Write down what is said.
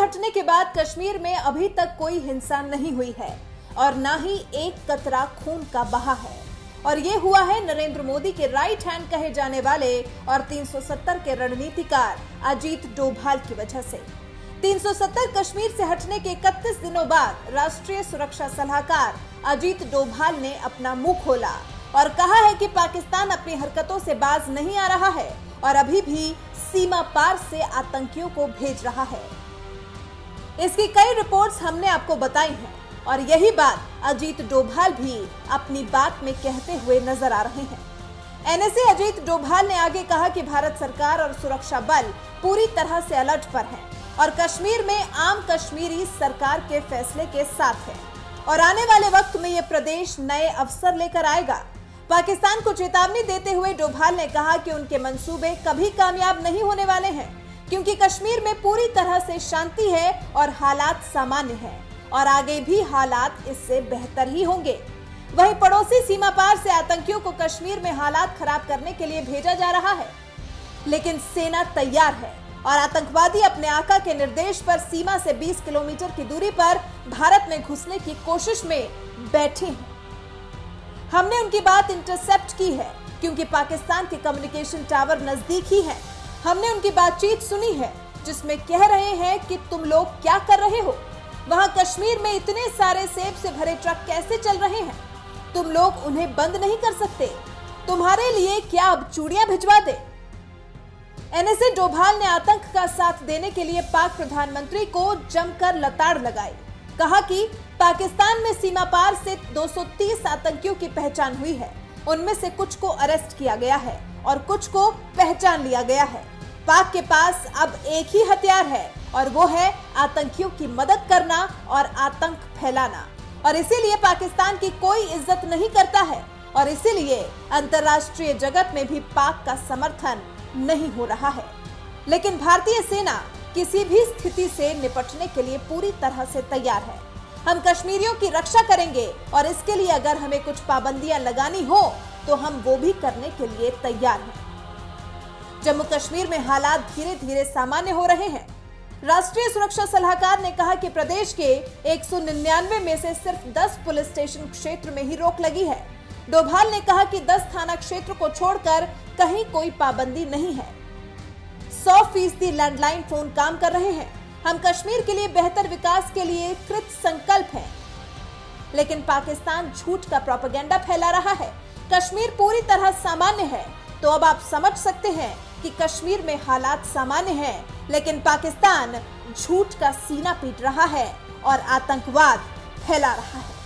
हटने के बाद कश्मीर में अभी तक कोई हिंसा नहीं हुई है और ना ही एक कतरा खून का बहा है। और ये हुआ है नरेंद्र मोदी के राइट हैंड कहे जाने वाले और 370 के रणनीतिकार अजीत डोभाल की वजह से। 370 कश्मीर से हटने के 31 दिनों बाद राष्ट्रीय सुरक्षा सलाहकार अजीत डोभाल ने अपना मुंह खोला और कहा है कि पाकिस्तान अपनी हरकतों से बाज नहीं आ रहा है और अभी भी सीमा पार से आतंकियों को भेज रहा है। इसकी कई रिपोर्ट्स हमने आपको बताई हैं और यही बात अजीत डोभाल भी अपनी बात में कहते हुए नजर आ रहे हैं। एनएसए अजीत डोभाल ने आगे कहा कि भारत सरकार और सुरक्षा बल पूरी तरह से अलर्ट पर हैं और कश्मीर में आम कश्मीरी सरकार के फैसले के साथ है और आने वाले वक्त में ये प्रदेश नए अवसर लेकर आएगा। पाकिस्तान को चेतावनी देते हुए डोभाल ने कहा कि उनके मंसूबे कभी कामयाब नहीं होने वाले हैं क्योंकि कश्मीर में पूरी तरह से शांति है और हालात सामान्य हैं और आगे भी हालात इससे बेहतर ही होंगे। वहीं पड़ोसी सीमा पार से आतंकियों को कश्मीर में हालात खराब करने के लिए भेजा जा रहा है, लेकिन सेना तैयार है और आतंकवादी अपने आका के निर्देश पर सीमा से 20 किलोमीटर की दूरी पर भारत में घुसने की कोशिश में बैठे हैं। हमने उनकी बात इंटरसेप्ट की है क्योंकि पाकिस्तान के कम्युनिकेशन टावर नजदीक ही है। हमने उनकी बातचीत सुनी है जिसमें कह रहे हैं कि तुम लोग क्या कर रहे हो, वहां कश्मीर में इतने सारे सेब से भरे ट्रक कैसे चल रहे हैं, तुम लोग उन्हें बंद नहीं कर सकते, तुम्हारे लिए क्या अब चूड़ियां भिजवा दे। एनएसए डोभाल ने आतंक का साथ देने के लिए पाक प्रधानमंत्री को जमकर लताड़ लगाई। कहा कि पाकिस्तान में सीमा पार से 230 आतंकियों की पहचान हुई है, उनमें से कुछ को अरेस्ट किया गया है और कुछ को पहचान लिया गया है। पाक के पास अब एक ही हथियार है और वो है आतंकियों की मदद करना और आतंक फैलाना और इसीलिए पाकिस्तान की कोई इज्जत नहीं करता है और इसीलिए अंतर्राष्ट्रीय जगत में भी पाक का समर्थन नहीं हो रहा है। लेकिन भारतीय सेना किसी भी स्थिति से निपटने के लिए पूरी तरह से तैयार है। हम कश्मीरियों की रक्षा करेंगे और इसके लिए अगर हमें कुछ पाबंदियां लगानी हो तो हम वो भी करने के लिए तैयार हैं। जम्मू कश्मीर में हालात धीरे धीरे सामान्य हो रहे हैं। राष्ट्रीय सुरक्षा सलाहकार ने कहा कि प्रदेश के 199 में से सिर्फ 10 पुलिस स्टेशन क्षेत्र में ही रोक लगी है। डोभाल ने कहा कि 10 थाना क्षेत्र को छोड़कर कहीं कोई पाबंदी नहीं है। 100% लैंडलाइन फोन काम कर रहे हैं। हम कश्मीर के लिए बेहतर विकास के लिए कृत संकल्प हैं। लेकिन पाकिस्तान झूठ का प्रोपेगेंडा फैला रहा है। कश्मीर पूरी तरह सामान्य है, तो अब आप समझ सकते हैं कि कश्मीर में हालात सामान्य हैं, लेकिन पाकिस्तान झूठ का सीना पीट रहा है और आतंकवाद फैला रहा है।